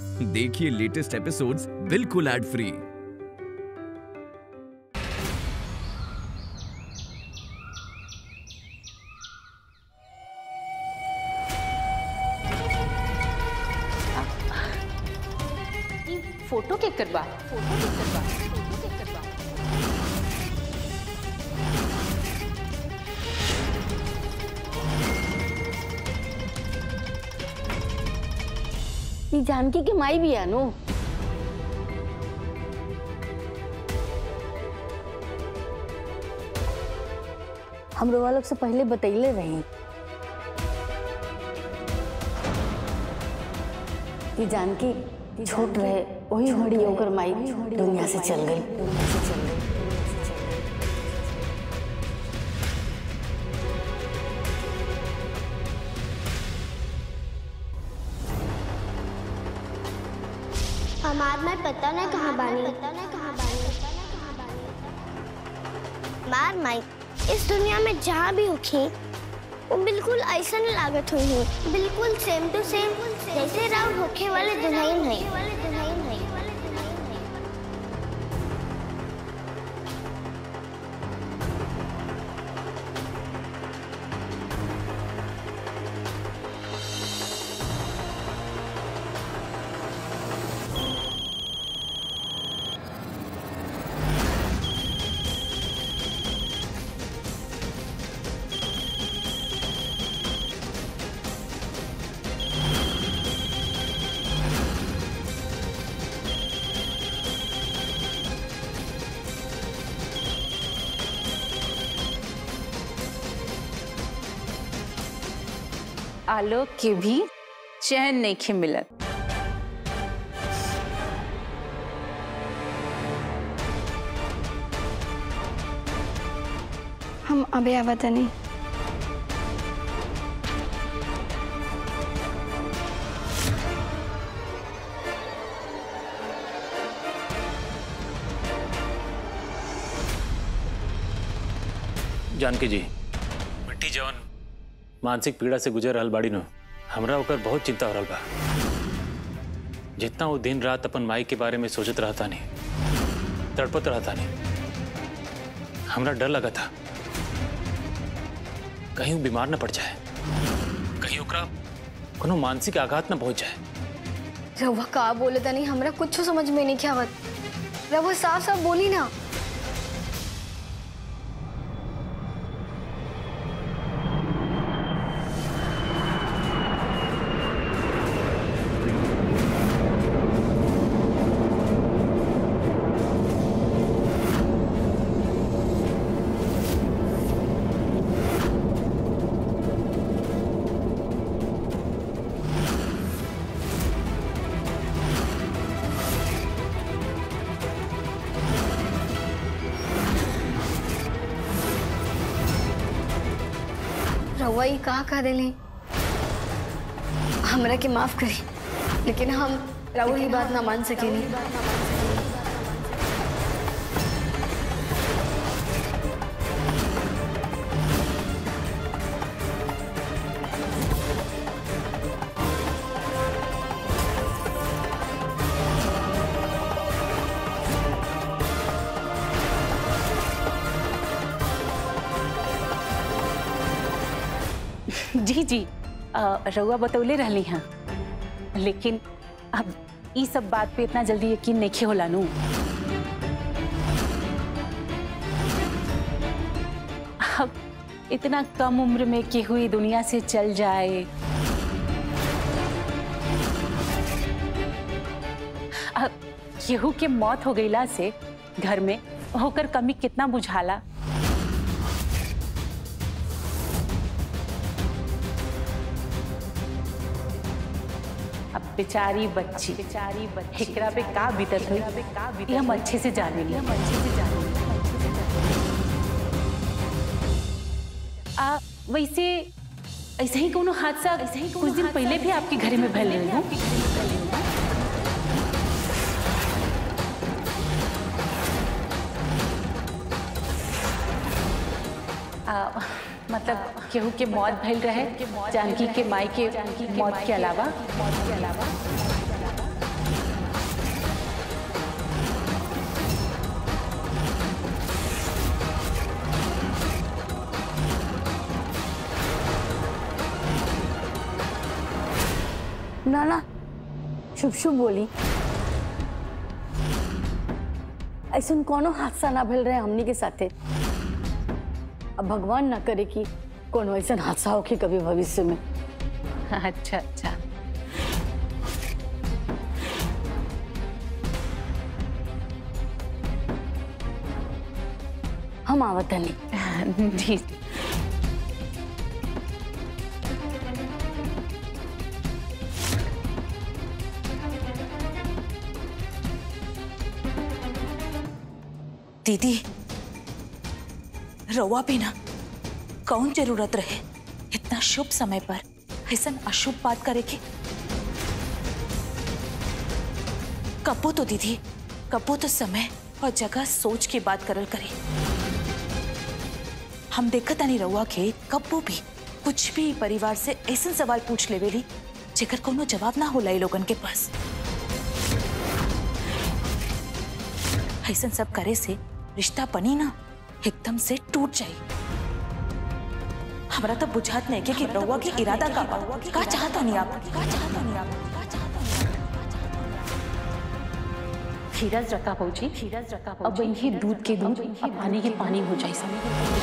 देखिए latest episodes बिल्कुल ad free. Photo के करवा जानकी के माई भी है नो। हमरो वालों से पहले बतैले रही कि जानकी छोट रहे वही बड़ी होकर माई दुनिया से चल गई। हमार पता नहीं कहाँ बानी, मार माई इस दुनिया में जहाँ भी होखी वो बिल्कुल ऐसा नहीं लागत हुई है, बिल्कुल सेम टू सेम जैसे राउंड होखे वाले दुल्हन है। आलोक के भी चैन नहीं खे मिलत। हम अबे आवत नहीं। जानकी जी, मिट्टी जवन मानसिक पीड़ा से गुजर रहल बाड़ी न, हमरा ओकर बहुत चिंता हो रहा बा। जितना वो दिन रात अपन माई के बारे में सोचत रहता नहीं, तड़पत रहता नहीं, हमरा डर लगा था कहीं वो बीमार न पड़ जाए, कहीं ओकरा कोनो मानसिक आघात न पहुंच जाए। रवा का बोले था नहीं, हमरा कुछ समझ में नहीं आवत। रवा साफ साफ बोली ना। वही कहा कह देले हमरा के माफ करी, लेकिन हम राहुल की बात ना मान सके नहीं। जी जी, रउआ बतौले रहली हाँ, लेकिन अब ये सब बात पे इतना जल्दी यकीन नहीं होला नू। अब इतना कम उम्र में कि हुई दुनिया से चल जाए, अब केहू के मौत हो गईला से घर में होकर कमी कितना बुझाला। बेचारी बच्ची हिकरा पे का बीतत हुई हम अच्छे से जानेंगे। वैसे ऐसे ही कोनो हादसा कुछ दिन पहले भी आपके घर में भले हो। मतलब केहू के मौत भइल रहे जानकी के माई के मौत के अलावा। नाना शुभ शुभ बोली। ऐसा कोनो हादसा ना भल रहे हमनी के साथे। अब भगवान ना करे कि कोनो ऐसा हादसा हो के कभी भविष्य में। अच्छा अच्छा हम आवत नहीं जी। दीदी रवा भी ना कौन जरूरत रहे इतना शुभ समय पर ऐसा अशुभ बात करे की। कबो तो दीदी कबो तो समय और जगह सोच के बात करल करे। हम देखता नहीं रवा के कबो भी कुछ भी परिवार से ऐसा सवाल पूछ लेवेली जेकर कोनो जवाब ना होला लोगन के पास। ऐसा सब करे से रिश्ता बनी ना एकदम से टूट जाए। हमारा तो बुझात नहीं कि रहुआ की इरादा का क्या चाहता नहीं आप धीरज रखा पहुंची। अब इनके दूध के दूध अब पानी के पानी हो जाए।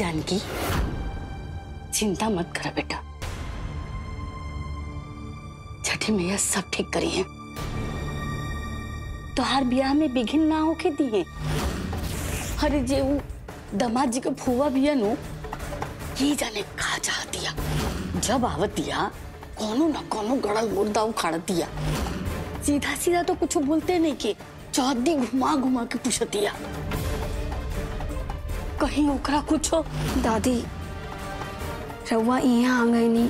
जानकी चिंता मत कर बेटा, छठी मैया सब ठीक करी है। तोहार ब्याह में बिघिन ना होके दिए। अरे जे दामाद जी का फूवा बिया नो ये जाने कहा चाह दिया। जब आवत दिया कोनो ना कोनो गड़ल मुर्दा उखाड़ दिया। सीधा सीधा तो कुछ बोलते नहीं के चौहदी घुमा घुमा के पूछ दिया कहीं ओकरा कुछ हो। दादी रवा यहाँ आ गई नहीं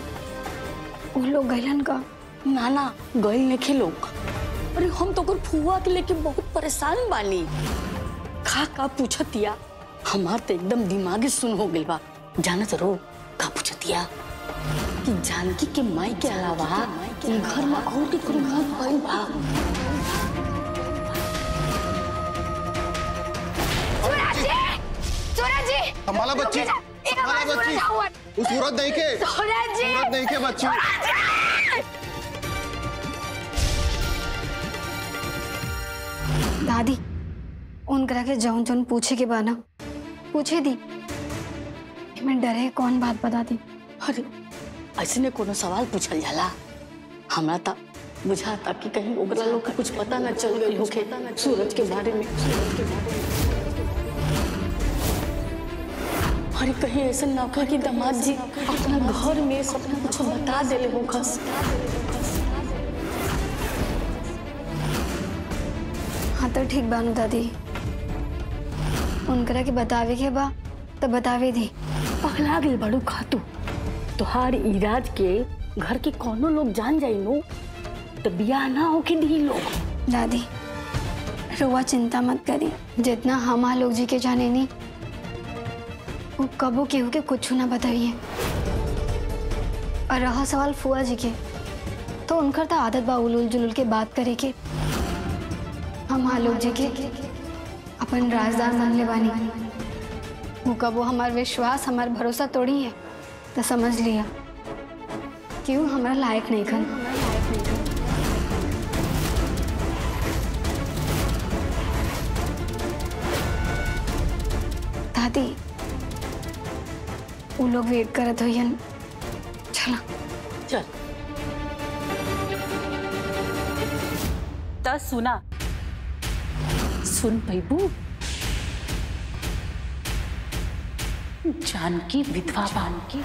वो लोग गैलन का नाना गैल लेके लोग। अरे हम तो फुआ के लेके बहुत परेशान बानी। का पूछतिया हमार तो एकदम दिमागी सुन हो गई बा। जाना जरूर का पूछतिया कि जानकी के माई के अलावा घर में और के कोई बा। हमारा बच्ची हमारा बच्ची उस सूरत नहीं के बच्ची। दादी उनकरा के जौन जौन पूछे के बाना पूछे दी मैं डरे कौन बात बता दी। अरे ऐसे ने कोनो सवाल पूछल जाला हमरा तो बुझा था कि कहीं ओकरा लोग का कुछ पता ना चल गई होके सूरज के बारे में। अरे कहीं ऐसा ना हो कि दामाद जी अपना घर में सब कुछ बता दे ले होगा। हाँ तो ठीक बानू दादी उनकरा के बतावे के बा तो बतावे दी। पगला गई बड़ू खातू तोहार इराज के घर के कोनो लोग जान जाई नो तो बियाह ना हो के दी लोग। दादी रुआ चिंता मत करी जितना हमार लोग जी के जाने नहीं कबो केहू के कुछ ना बताइए। और रहा सवाल फुआ जी के तो उनका तो आदत बा उलूल जुलूल के बात करे के हम लोग जी के अपन राजदार मान ले बानी। वो कबो हमार विश्वास हमार भरोसा तोड़ी है तो समझ लिया क्यों हमारा लायक नहीं खन। दादी वो लोग वेट करत होयन चला चल। तो सुना सुन भैबू जानकी विधवा बान की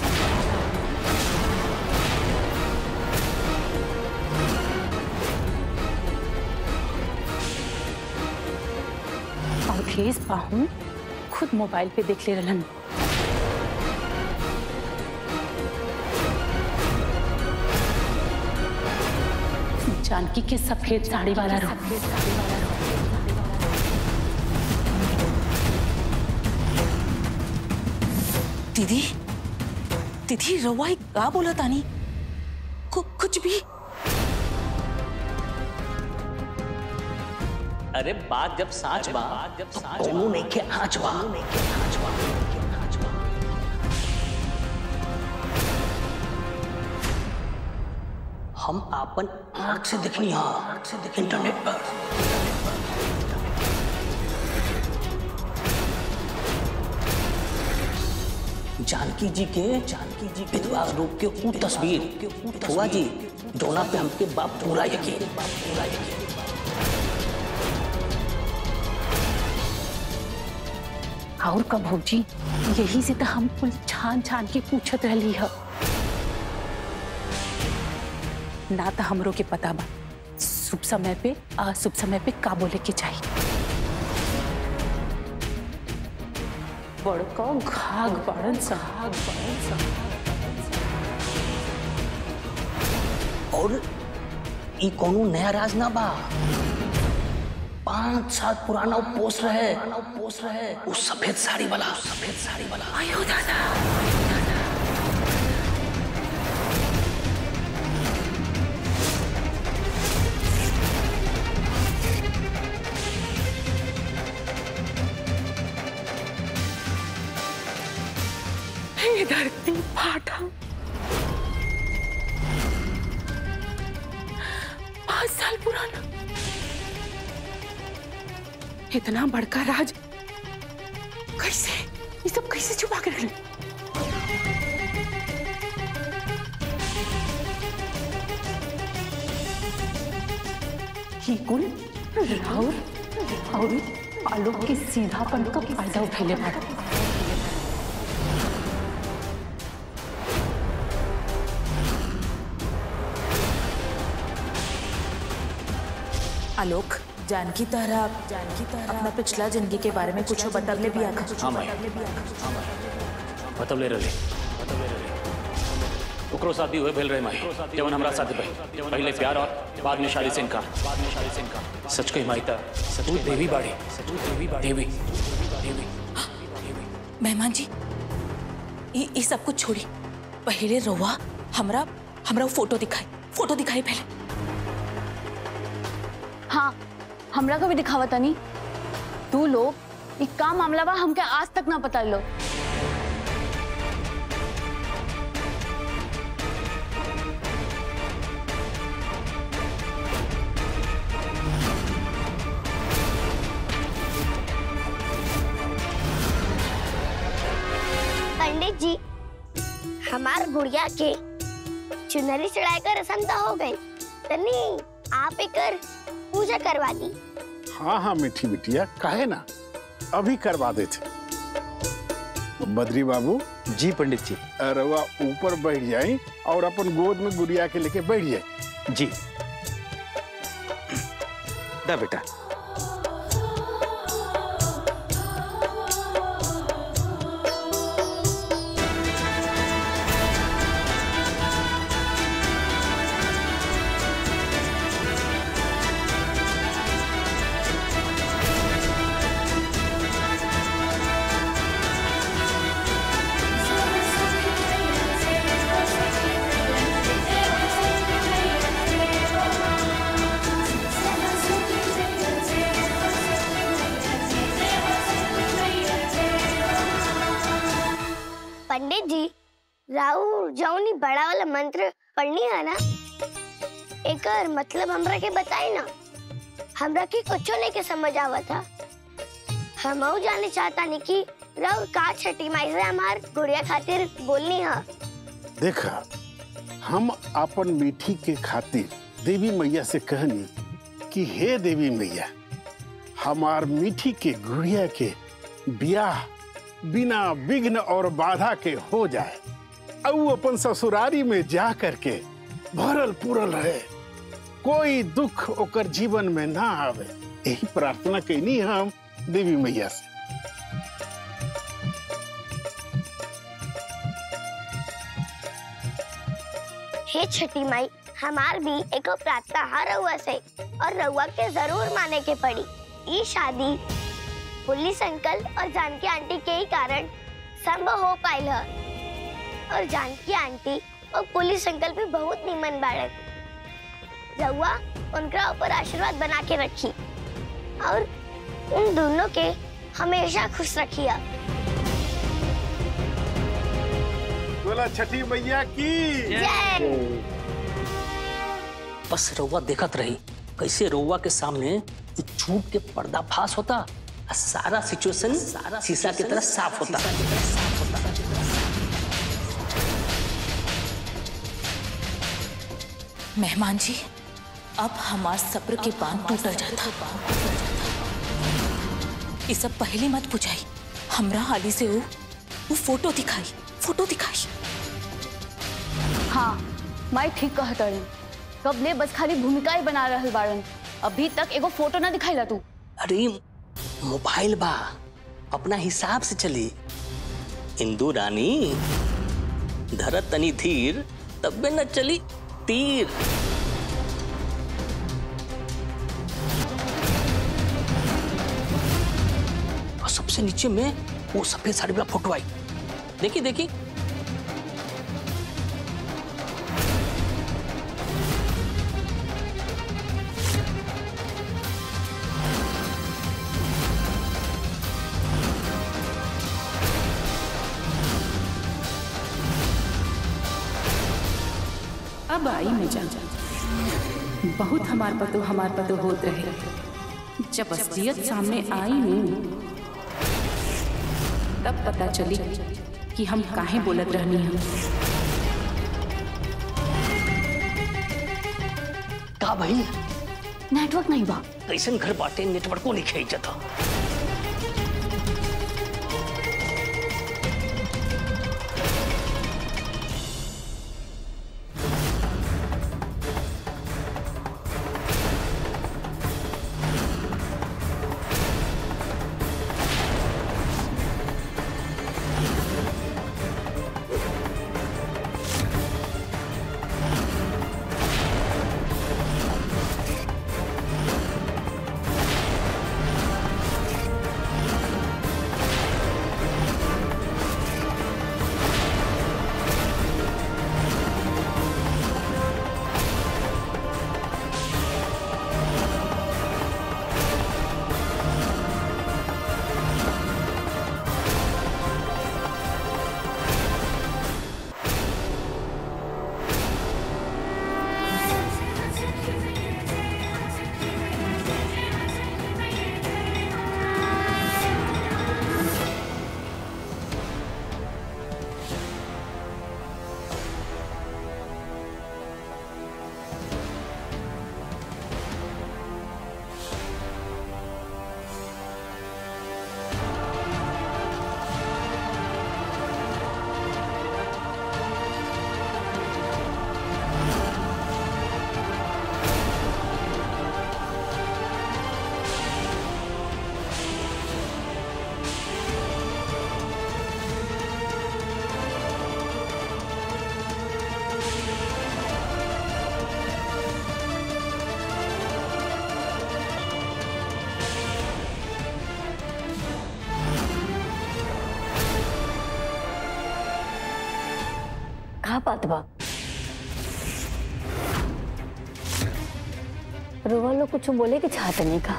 अंग्रेज बाहू खुद मोबाइल पे देख ले रहलन। जानकी के सफेद साड़ी वाला रूप दीदी दीदी रवाई का बोला तानी कुछ भी। अरे बात जब साँच बात जब साँच में के आँच बात हम आपन आँख से दिखनी है आँख से दिख इंटरनेट पर। जानकी जी के विधवा रूप के ऊ तस्वीर हुआ जी दोना पे हमके बाप पूरा यकीन और का भौजी यही से तो हम कुल छान के पूछत रही है ना तो हमरो के पता बा शुभ समय पे का बोले के चाहिए। बड़का घाघ बड़न और ई कोनो नया राज ना बा 5-7 पुराना पोस रहे उस सफेद साड़ी वाला आयो दादा धरती फाटा 5 साल पुराना इतना बड़का राज कैसे ये सब कैसे छुपा के रखले। कुल राहुल और आलोक के सीधापन का फायदा उठेले बाड़ा आलोक। जानकी तरह अपना पिछला जिंदगी के बारे में कुछ बतवले भी आखा। बतवले रहे ओकरो शादी हुए भेल रहे माई जवन हमरा शादी पहले प्यार और बाद में शादी से इनकार सच कही माई ता तू देवी बाड़ी। मेहमान जी ये सब कुछ छोड़ी पहले रोवा हमरा फोटो दिखाई पहले। हाँ हमरा कभी दिखावा तनी तू लोग एक का मामला बा हमके आज तक ना पता लो। पंडित जी हमार गुड़िया के चुनरी चढ़ाई का रस्म तो हो गई तनी आप एक पूजा करवा दी। हाँ मिठी बिटिया काहे ना अभी करवा देते। बद्री बाबू जी पंडित जी रवा ऊपर बैठ जाए और अपन गोद में गुड़िया के लेके बैठ जाए। जी दा बेटा पंडित जी राहुल जौनी बड़ा वाला मंत्र पढ़नी है ना एकर मतलब हमरा के बताए ना हमरा के कुछो नहीं के समझ आवा था। हम जाने चाहता नहीं कि राहुल का छठी माई से हमार गुड़िया खातिर बोलनी है। देखा हम अपन मीठी के खातिर देवी मैया से कहनी कि हे देवी मैया हमार मीठी के गुड़िया के ब्याह बिना विघ्न और बाधा के हो जाए और अपन ससुरारी में जा करके भरल पूरल रहे कोई दुख ओकर जीवन में ना आवे यही प्रार्थना कईनी हम देवी मैया से। हे छठी माई हमार भी एको प्रार्थना हर रउआ से और रउआ के जरूर माने के पड़ी। ये शादी पुलिस अंकल और जानकी आंटी के ही कारण संभव हो पायल और जानकी आंटी और पुलिस अंकल भी बहुत निमन बाड़क जवा उनका ऊपर आशीर्वाद बना के रखी और उन दोनों के हमेशा खुश रखिया। बोला छठी मैया की जय। बस रउआ देखत रही कैसे रउआ के सामने झूठ के पर्दाफाश होता, सारा सिचुएशन शीशा की तरह साफ होता। मेहमान जी, अब हमारे सब्र के बांध टूटा जाता। इस सब पहले मत पूछाई, हमरा हाली से वो फोटो दिखाई। हाँ, मैं ठीक कहत रही। कब ले बस खाली भूमिकाएं बना रहल बारन, अभी तक एगो फोटो ना दिखाई ला तू। अरे मोबाइल बा, अपना हिसाब से चली। इंदू रानी धरत तनी धीर, तब न चली तीर। और सबसे नीचे में वो सफेद साड़ी वाला फोटो आई, देखी। अब आई में जा बहुत हमार पतो होत रहे। जब असलियत सामने आई नहीं तब पता चली कि हम काहे बोलत रहनी है। का भाई नेटवर्क नहीं बा, कैसन घर बाटे नेटवर्को नहीं खेचत। रुवा लोग कुछ बोले कि चाहते नहीं का।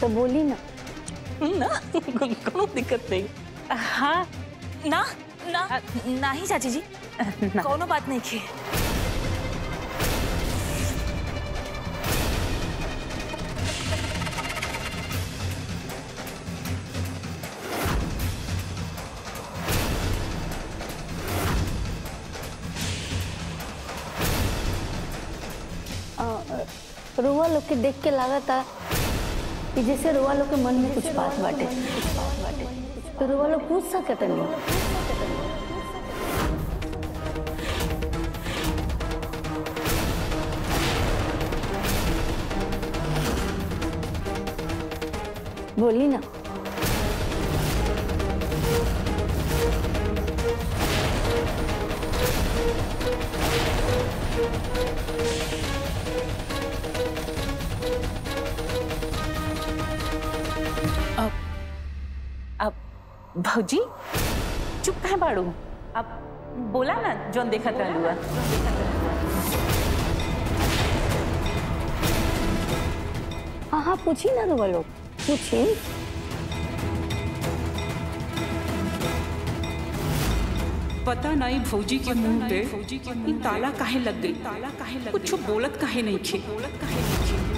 तो बोली ना कोई दिक्कत नहीं। हाँ ना ना ना ही चाची जी कोनो बात नहीं की। रुआ लोग के देख के लागता कि जैसे रुआ लोग के मन में कुछ बात बाटे, तो रुआ लोग पूछ सकते नहीं। बोली ना अब भौजी चुप कहे बाड़ू, अब बोला ना जोन देखत रहलुआ। हाँ पूछी ना रहुआ लोग, पूछी। पता नहीं भौजी के मुंह पे ताला काहे लग गई, कुछ बोलत काहे नहीं खे।